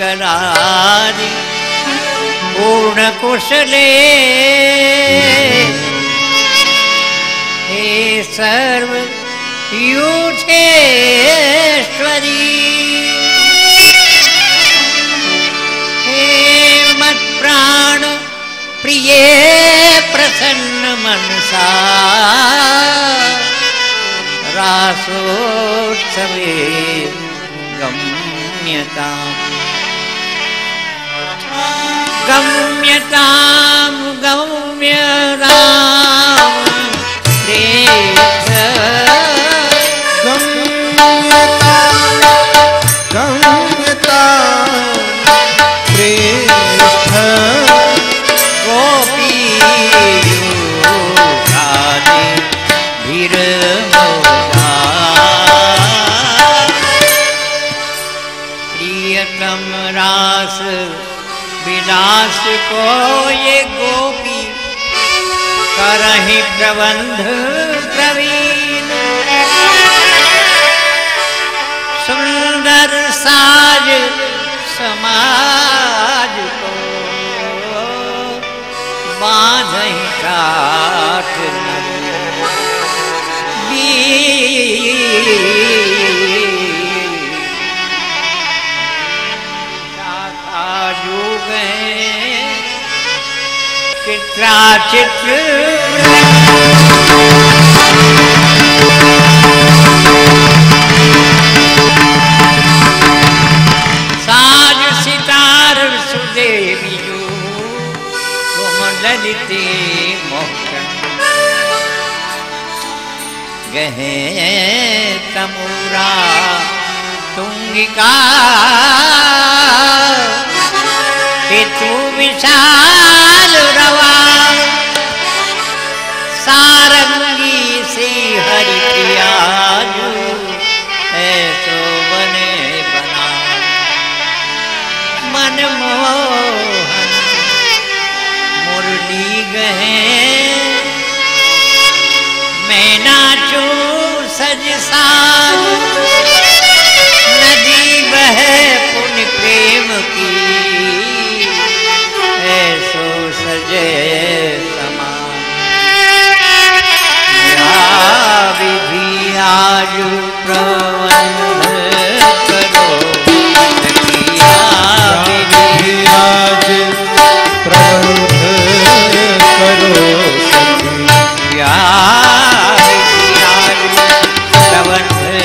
करारी पूर्ण कुशले हे सर्व पीयूषेश्वरी हे मत प्राण प्रिये प्रसन्न मनसा रासोत्सवे गम्यताम् गम्यताम गम्य राम को ये गोपी करहि प्रबंध प्रवीण सुंदर साज समाज को बांधहि काट साज सितार सुदेवी तुम ललिते मोहन गहे तमुरा तुंगिका तू विशाल रवा सारंगी से हरि प्रिया ऐसो बने बना मनमोहन मुरली गहे मैं नाचो सज साज नदी बह पुण्य प्रेम की ऐसो सजे विधि आज प्रबंध करो विधि आज प्रबंध करो विधि आज प्रबंध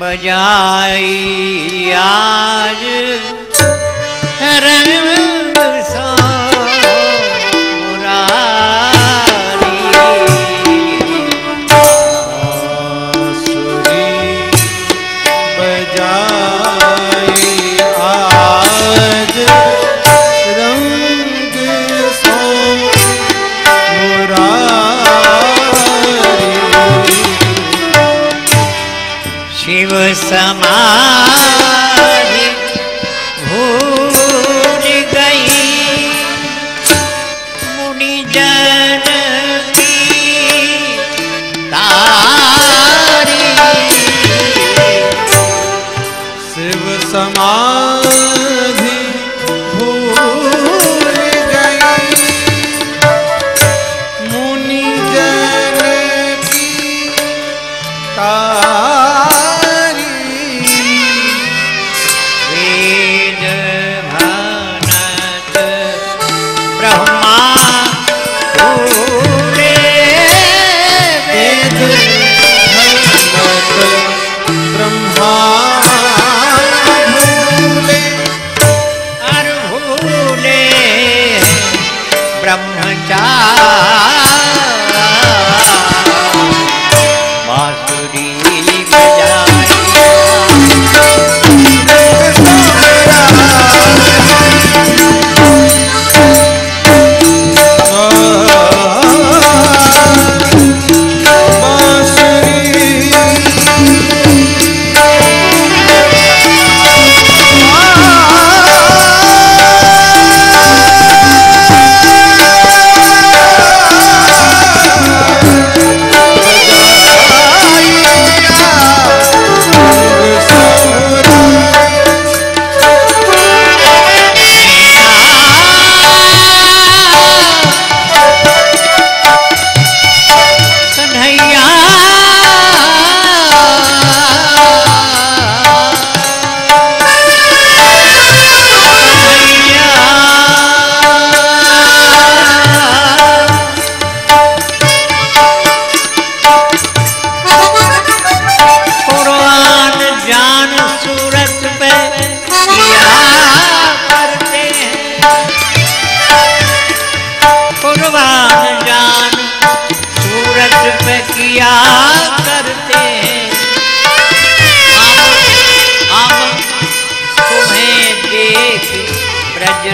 बजाई आज रंग सो मुरारी बांसुरी बजाई आज रंग सो मुरारी शिव समाधि भूल गई मुनिजन की तारी। शिव समाधि भूल गई मुनिजन की तारी।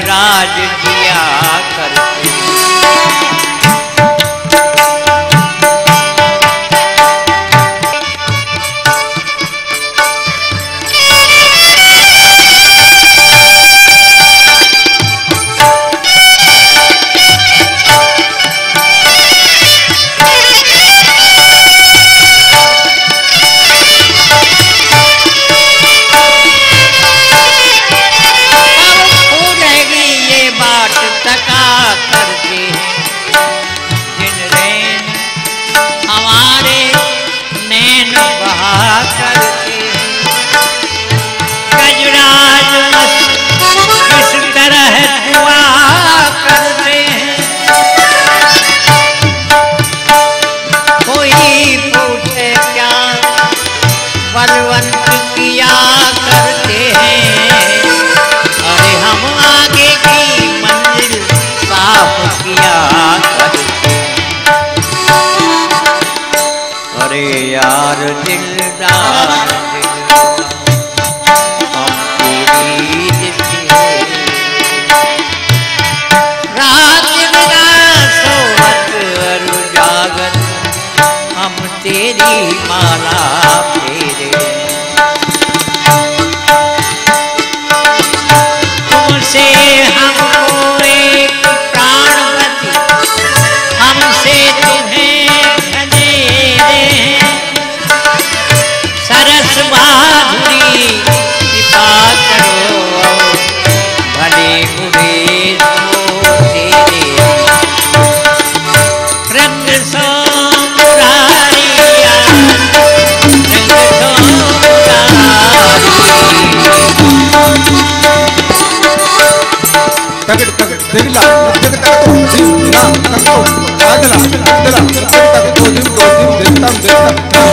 राज किया करते हमको एक प्राणपति दिला जगता को जिंदा तको आदला आदला जगता को जिंदा जिंदा जगता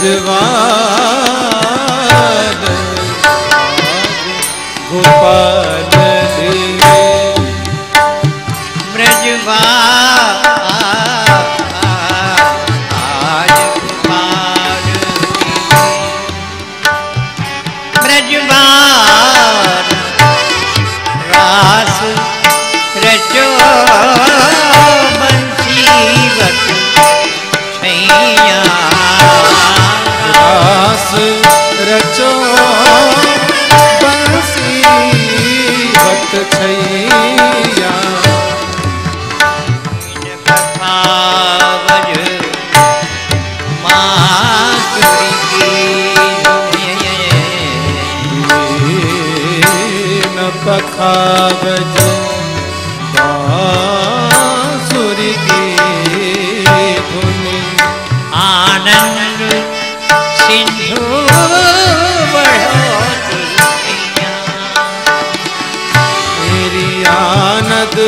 ब्रजवान गोपाल देवे ब्रजवान रास रचो बंसीवत छैया रास रचो बंसीवत छैया पखावज बांसुरी की धुनी आनंद सिंधु मेरी आनंद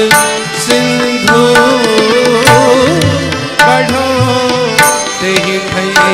सिंधु बढ़ो ते भैया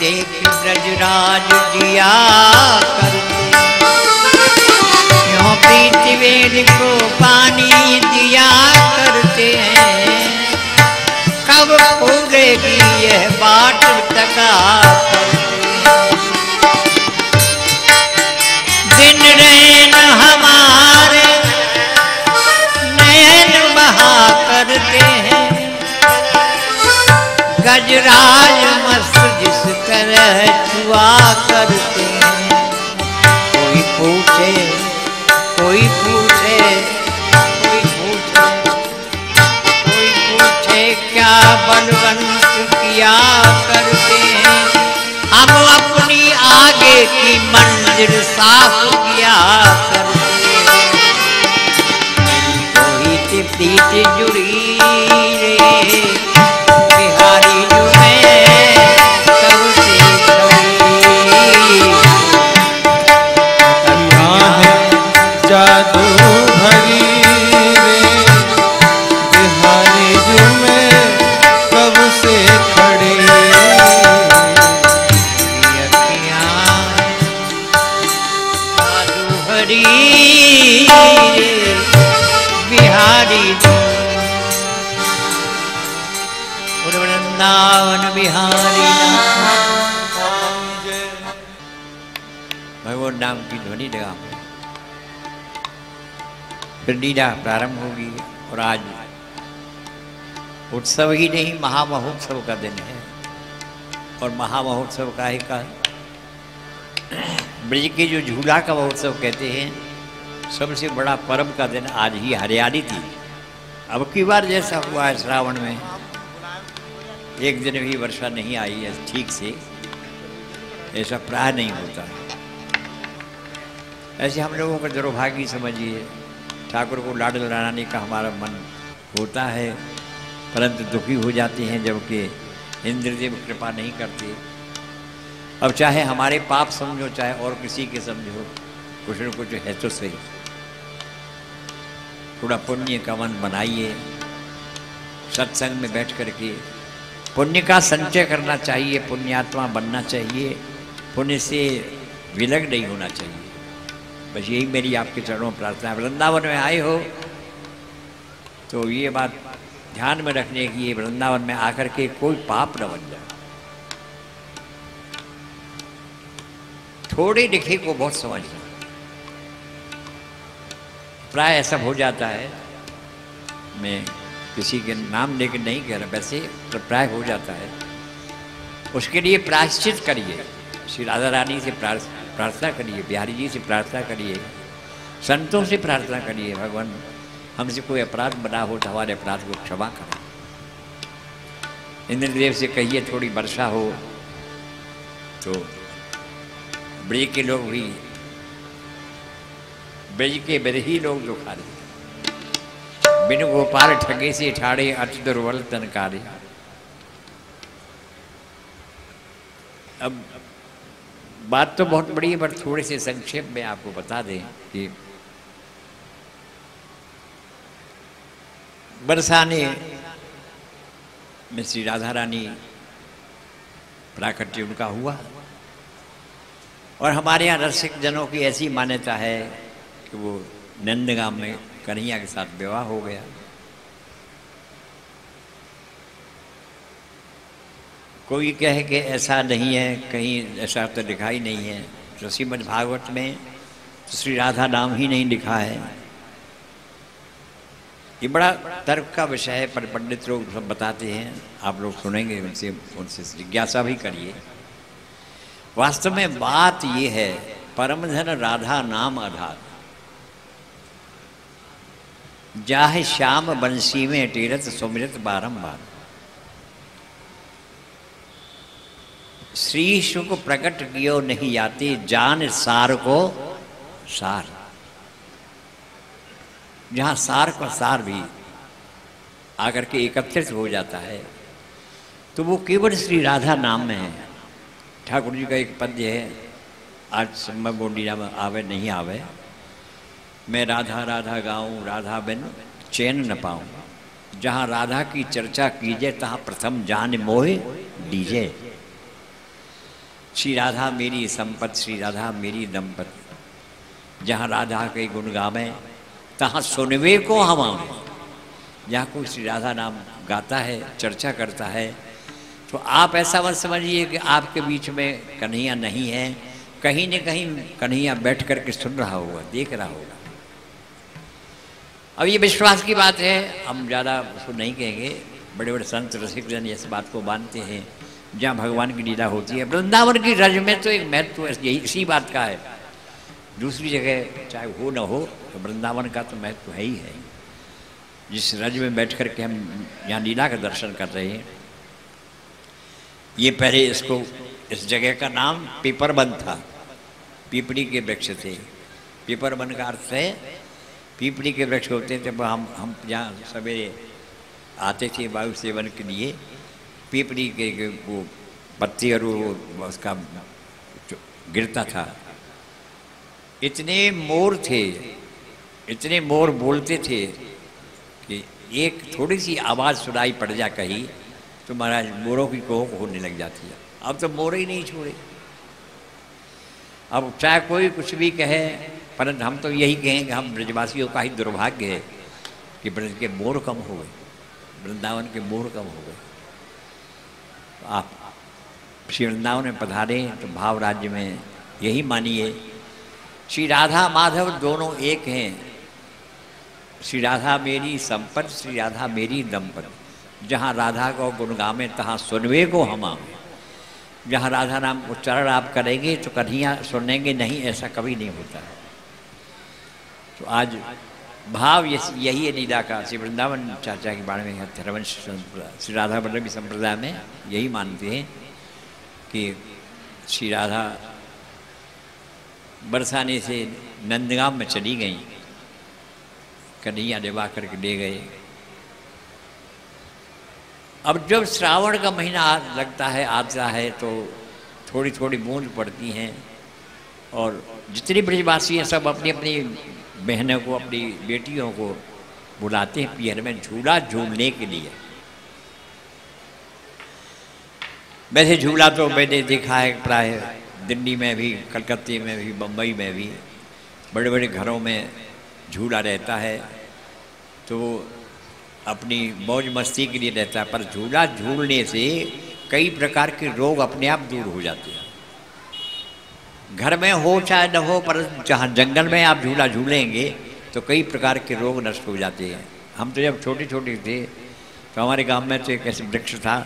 देख ब्रजराज जिया करते, क्यों प्रीत वेद को पानी दिया करते हैं। कब पूरेगी यह बाट तका करते, दिन रैन हमारे नयन बहा करते हैं। गजराज मस्त जिस तरह छुआ करते हैं, कोई पूछे क्या बलवंत किया करते हैं। हम अपनी आगे की मंजिल साफ किया करते हैं। कोई चिपटी से जुड़ी रे वृंदावन बिहारी भगवान नाम की ध्वनि लगा। फिर लीला प्रारंभ होगी और आज उत्सव ही नहीं महामहोत्सव का दिन है। और महामहोत्सव का ही का ब्रज के जो झूला का महोत्सव कहते हैं, सबसे बड़ा पर्व का दिन आज ही हरियाली थी। अब की बार जैसा हुआ है श्रावण में एक दिन भी वर्षा नहीं आई है ठीक से, ऐसा प्राय नहीं होता। ऐसे हम लोगों का दुर्भाग्य समझिए, ठाकुर को लाडल बनाने का हमारा मन होता है, परंतु दुखी हो जाते हैं जबकि इंद्रदेव कृपा नहीं करते। अब चाहे हमारे पाप समझो चाहे और किसी के समझो, कुछ न कुछ है तो सही। थोड़ा पुण्य का मन बनाइए, सत्संग में बैठ करके पुण्य का संचय करना चाहिए, पुण्यात्मा बनना चाहिए, पुण्य से विलग नहीं होना चाहिए। बस यही मेरी आपके चरणों में प्रार्थना है। वृंदावन में आए हो तो ये बात ध्यान में रखने की है, वृंदावन में आकर के कोई पाप न बन जाए। थोड़े लिखे को बहुत समझना, प्राय ऐसा हो जाता है। मैं किसी के नाम लेकिन नहीं कह रहा, वैसे प्राय हो जाता है। उसके लिए प्रायश्चित करिए, श्री राधा रानी से प्रार्थना करिए, बिहारी जी से प्रार्थना करिए, संतों से प्रार्थना करिए, भगवान हमसे कोई अपराध बना हो तो हमारे अपराध को क्षमा करें। इंद्रदेव से कहिए थोड़ी वर्षा हो तो ब्रज के लोग भी, ब्रज के बिरही लोग जो खा रहे बिनु गोपाल ठगे से ठाड़े अति दुर्बल तन कारे। अब बात तो बहुत बड़ी है पर थोड़े से संक्षेप में आपको बता दें कि बरसाने में श्री राधा रानी प्राकट्य उनका हुआ। और हमारे यहाँ रसिक जनों की ऐसी मान्यता है कि वो नंदगांव में कन्हैया के साथ विवाह हो गया। कोई कहे कि ऐसा नहीं है, कहीं ऐसा तो लिखा ही नहीं है। तो श्रीमद् भागवत में श्री राधा नाम ही नहीं लिखा है। ये बड़ा तर्क का विषय है पर पंडित लोग सब बताते हैं, आप लोग सुनेंगे उनसे जिज्ञासा भी करिए। वास्तव में बात ये है परमधन राधा नाम आधार, जाहे श्याम बंसी में तीरथ सुमृत बारंबार। श्री सुख प्रकट कियो नहीं आती, जान सार को सार। जहाँ सार को सार भी आकर के एकत्रित हो जाता है तो वो केवल श्री राधा नाम में है। ठाकुर जी का एक पद्य है, आज सम्भव बोडीरा में आवे नहीं आवे, मैं राधा राधा गाऊं राधा बिन चैन न पाऊं, जहाँ राधा की चर्चा कीजिए तहाँ प्रथम जान मोहे दीजिए। श्री राधा मेरी संपत, श्री राधा मेरी दंपत। जहाँ राधा के गुण गावें तहाँ सुनवे को हमावें। जहाँ कोई श्री राधा नाम गाता है, चर्चा करता है, तो आप ऐसा मत समझिए कि आपके बीच में कन्हैया नहीं है। कहीं न कहीं कन्हैया बैठ कर के सुन रहा होगा, देख रहा होगा। अब ये विश्वास की बात है, हम ज़्यादा उसको नहीं कहेंगे। बड़े बड़े संत रसिकजन इस बात को मानते हैं। जहाँ भगवान की लीला होती है, वृंदावन की रज में तो एक महत्व यही इसी बात का है। दूसरी जगह चाहे हो ना हो, तो वृंदावन का तो महत्व है ही है। जिस रज में बैठ कर के हम यहाँ लीला का दर्शन कर रहे हैं, ये पहले इसको इस जगह का नाम पीपरवन था। पीपड़ी के वृक्ष थे। पीपरवन का अर्थ है पीपड़ी के वृक्ष होते थे। जब हम यहाँ सवेरे आते थे वायु सेवन के लिए, पीपड़ी के वो पत्ती और वो उसका गिरता था। इतने मोर थे, इतने मोर बोलते थे कि एक थोड़ी सी आवाज़ सुनाई पड़ जा कहीं तो महाराज मोरों की कोख होने लग जाती है। अब तो मोर ही नहीं छोड़े। अब चाहे कोई कुछ भी कहे, परंतु हम तो यही कहें कि हम ब्रजवासियों का ही दुर्भाग्य है कि ब्रज के मोर कम हो गए, वृंदावन के मोर कम हो गए। आप श्री वृंदावन में पधारे तो भाव राज्य में यही मानिए, श्री राधा माधव दोनों एक हैं। श्री राधा मेरी संपत, श्री राधा मेरी दंपत। जहाँ राधा को गुणगा में तहाँ सुनवे को हमा। जहाँ राधा नाम उच्चारण आप करेंगे तो कन्हैया सुनेंगे नहीं, ऐसा कभी नहीं होता है। तो आज भाव यही है लीला का। श्री वृंदावन चाचा की बारे में धर्मवंश संप्रदाय, श्री राधा वल्लभी संप्रदाय में यही मानते हैं कि श्री राधा बरसाने से नंदगांव में चली गई, कन्हैया डबा करके ले गए। अब जब श्रावण का महीना लगता है, आता है, तो थोड़ी थोड़ी बूंद पड़ती हैं और जितने ब्रजवासी हैं सब अपनी अपनी बहनों को, अपनी बेटियों को बुलाते हैं पियर में झूला झूलने के लिए। वैसे झूला तो मैंने देखा है प्राय दिल्ली में भी, कलकत्ते में भी, बम्बई में भी बड़े बड़े घरों में झूला रहता है। तो अपनी मौज मस्ती के लिए रहता है, पर झूला झूलने से कई प्रकार के रोग अपने आप दूर हो जाते हैं। घर में हो चाहे न हो, पर जहाँ जंगल में आप झूला झूलेंगे तो कई प्रकार के रोग नष्ट हो जाते हैं। हम तो जब छोटे छोटे थे तो हमारे गांव में तो एक ऐसे वृक्ष था,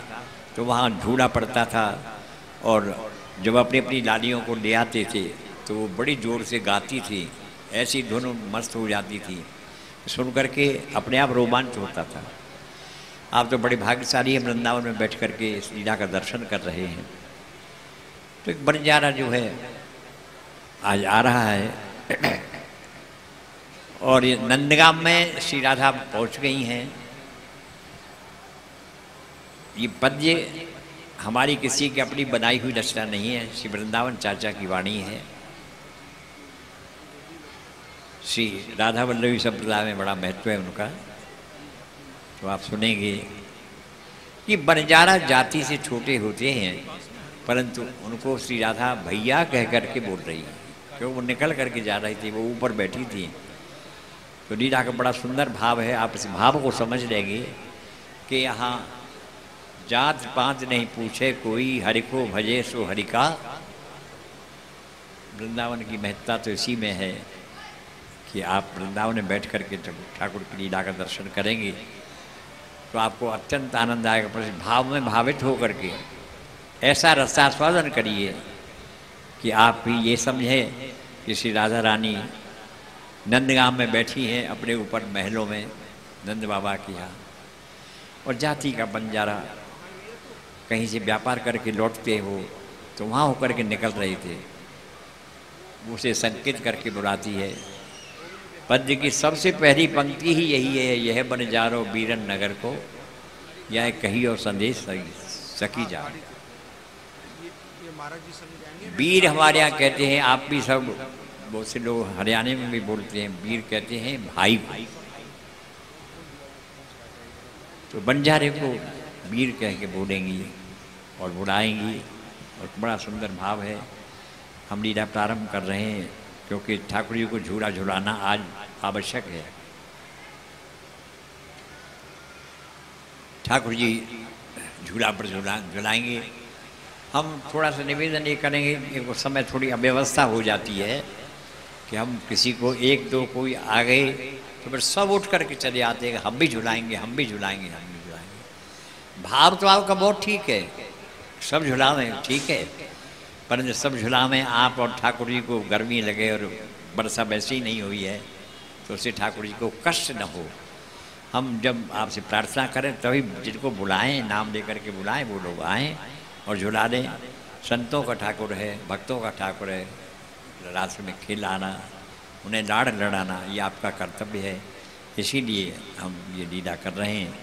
तो वहाँ झूला पड़ता था और जब अपनी अपनी लालियों को ले आते थे तो वो बड़ी ज़ोर से गाती थी, ऐसी धुन मस्त हो जाती थी, सुन करके अपने आप रोमांच होता था। आप तो बड़े भाग्यशाली हैं, वृंदावन में बैठ करके इस लीला का दर्शन कर रहे हैं। तो एक बंजारा जो है आज आ रहा है और ये नंदगांव में श्री राधा पहुँच गई हैं। ये पद्य हमारी किसी की अपनी बनाई हुई रचना नहीं है, श्री वृंदावन चाचा की वाणी है। श्री राधा वल्लभी संप्रदाय में बड़ा महत्व है उनका, तो आप सुनेंगे। ये बंजारा जाति से छोटे होते हैं, परंतु उनको श्री राधा भैया कह करके बोल रही है, क्यों वो निकल करके जा रही थी, वो ऊपर बैठी थी। तो लीला का बड़ा सुंदर भाव है। आप इस भाव को समझ लेंगे कि यहाँ जात पात नहीं पूछे कोई, हरि को भजे सो हरि का। वृंदावन की महत्ता तो इसी में है कि आप वृंदावन में बैठ करके ठाकुर की लीला का दर्शन करेंगे तो आपको अत्यंत आनंद आएगा। पर भाव में भावित होकर के ऐसा रसास्वादन करिए कि आप भी ये समझें कि श्री राधा रानी नंदगांव में बैठी हैं अपने ऊपर महलों में, नंद बाबा के यहाँ। और जाति का बंजारा कहीं से व्यापार करके लौटते हो तो वहाँ होकर के निकल रहे थे, उसे संकेत करके बुलाती है। पद्य की सबसे पहली पंक्ति ही यही है, यह बंजारो बीरन नगर को यह कही और संदेश सकी जा। बीर हमारे यहाँ कहते हैं, आप भी सब बहुत से लोग हरियाणा में भी बोलते हैं, बीर कहते हैं भाई को। तो बंजारे को बीर कह के बोलेंगी और बुलाएंगी। और बड़ा सुंदर भाव है। हम लीला प्रारंभ कर रहे हैं क्योंकि ठाकुर जी को झूला झुलाना आज आवश्यक है। ठाकुर जी झूला पर झूला झुलाएंगे। हम थोड़ा सा निवेदन ये करेंगे, उस समय थोड़ी अव्यवस्था हो जाती है कि हम किसी को एक दो कोई आ गए तो फिर सब उठ करके चले आते हैं, हम भी झुलाएंगे हम भी झुलाएंगे हम भी झुलाएंगे। भाव तो आपका बहुत ठीक है, सब झुलावें ठीक है, परंतु सब झुलावें आप और ठाकुर जी को गर्मी लगे और वर्षा वैसी नहीं हुई है तो उससे ठाकुर जी को कष्ट न हो। हम जब आपसे प्रार्थना करें तभी जिनको बुलाएं नाम लेकर के बुलाएं वो लोग आएँ और झुला दें। संतों का ठाकुर है, भक्तों का ठाकुर है, रास्ते में खिलाना उन्हें लाड़ लड़ाना ये आपका कर्तव्य है। इसीलिए हम ये लीला कर रहे हैं।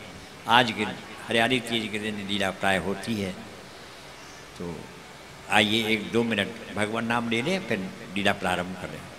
आज के हरियाली तीज के दिन लीला प्राय होती है, तो आइए एक दो मिनट भगवान नाम ले लें फिर लीला प्रारंभ करें।